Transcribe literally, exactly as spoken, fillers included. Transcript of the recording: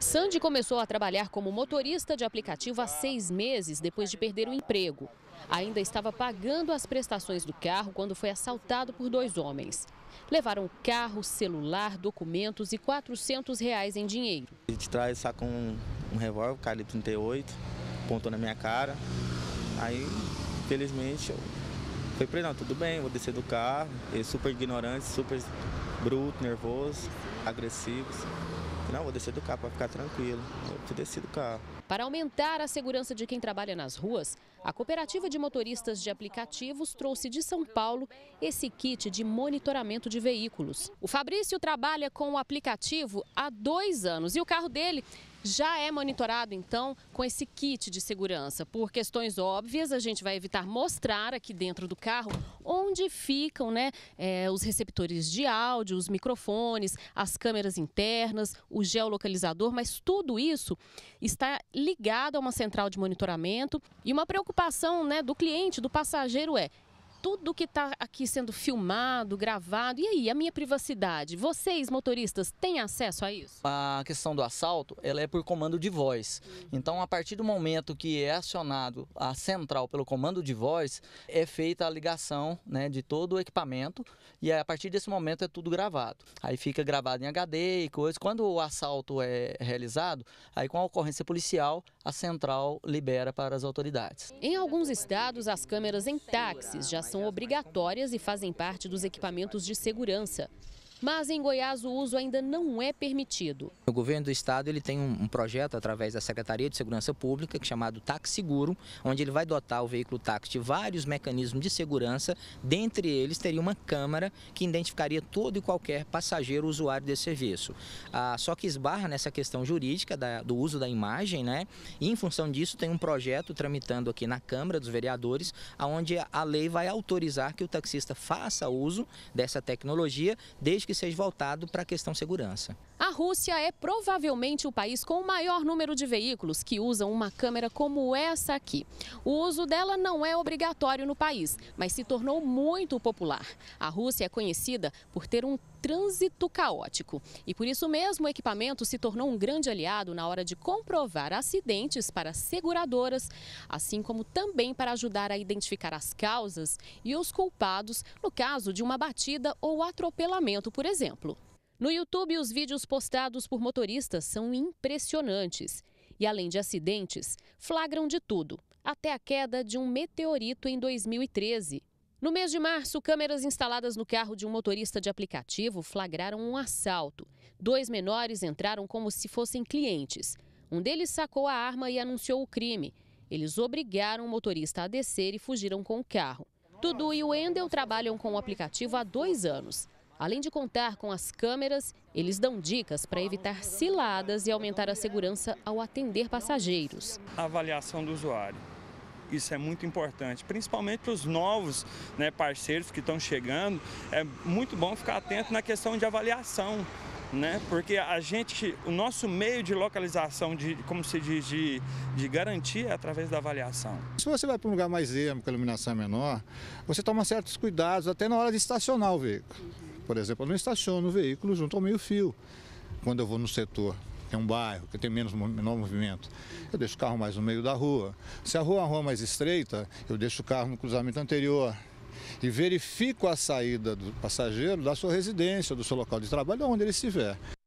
Sandy começou a trabalhar como motorista de aplicativo há seis meses depois de perder o emprego. Ainda estava pagando as prestações do carro quando foi assaltado por dois homens. Levaram o carro, celular, documentos e quatrocentos reais em dinheiro. Ele de trás saca um, um revólver, calibre trinta e oito, apontou na minha cara. Aí, infelizmente, eu falei pra ele, não, tudo bem, vou descer do carro. Ele super ignorante, super bruto, nervoso, agressivo. Não, vou descer do carro para ficar tranquilo. Eu vou descer do carro. Para aumentar a segurança de quem trabalha nas ruas, a Cooperativa de Motoristas de Aplicativos trouxe de São Paulo esse kit de monitoramento de veículos. O Fabrício trabalha com o aplicativo há dois anos e o carro dele já é monitorado, então, com esse kit de segurança. Por questões óbvias, a gente vai evitar mostrar aqui dentro do carro onde ficam, né, é, os receptores de áudio, os microfones, as câmeras internas, o geolocalizador, mas tudo isso está ligado a uma central de monitoramento. E uma preocupação, né, do cliente, do passageiro é tudo que está aqui sendo filmado, gravado, e aí, a minha privacidade? Vocês, motoristas, têm acesso a isso? A questão do assalto, ela é por comando de voz. Então, a partir do momento que é acionado a central pelo comando de voz, é feita a ligação, né, de todo o equipamento, e a partir desse momento é tudo gravado. Aí fica gravado em H D e coisas. Quando o assalto é realizado, aí com a ocorrência policial, a central libera para as autoridades. Em alguns estados, as câmeras em táxis já são obrigatórias e fazem parte dos equipamentos de segurança. Mas em Goiás o uso ainda não é permitido. O governo do estado ele tem um projeto através da Secretaria de Segurança Pública, chamado Taxi Seguro, onde ele vai dotar o veículo táxi de vários mecanismos de segurança. Dentre eles teria uma câmera que identificaria todo e qualquer passageiro usuário desse serviço. Ah, só que esbarra nessa questão jurídica da, do uso da imagem, né? E em função disso tem um projeto tramitando aqui na Câmara dos Vereadores, onde a lei vai autorizar que o taxista faça uso dessa tecnologia, desde que que seja voltado para a questão segurança. A Rússia é provavelmente o país com o maior número de veículos que usam uma câmera como essa aqui. O uso dela não é obrigatório no país, mas se tornou muito popular. A Rússia é conhecida por ter um trânsito caótico e por isso mesmo o equipamento se tornou um grande aliado na hora de comprovar acidentes para seguradoras, assim como também para ajudar a identificar as causas e os culpados no caso de uma batida ou atropelamento, por exemplo. No YouTube, os vídeos postados por motoristas são impressionantes e, além de acidentes, flagram de tudo, até a queda de um meteorito em dois mil e treze. No mês de março, câmeras instaladas no carro de um motorista de aplicativo flagraram um assalto. Dois menores entraram como se fossem clientes. Um deles sacou a arma e anunciou o crime. Eles obrigaram o motorista a descer e fugiram com o carro. Dudu e o Wendel trabalham com o aplicativo há dois anos. Além de contar com as câmeras, eles dão dicas para evitar ciladas e aumentar a segurança ao atender passageiros. A avaliação do usuário. Isso é muito importante, principalmente para os novos, né, parceiros que estão chegando. É muito bom ficar atento na questão de avaliação, né, porque a gente, o nosso meio de localização, de, como se diz, de, de garantia é através da avaliação. Se você vai para um lugar mais ermo, com a iluminação menor, você toma certos cuidados até na hora de estacionar o veículo. Por exemplo, eu não estaciono o veículo junto ao meio-fio quando eu vou no setor. Tem um bairro que tem menos, menor movimento, eu deixo o carro mais no meio da rua. Se a rua é uma rua mais estreita, eu deixo o carro no cruzamento anterior e verifico a saída do passageiro da sua residência, do seu local de trabalho, onde ele estiver.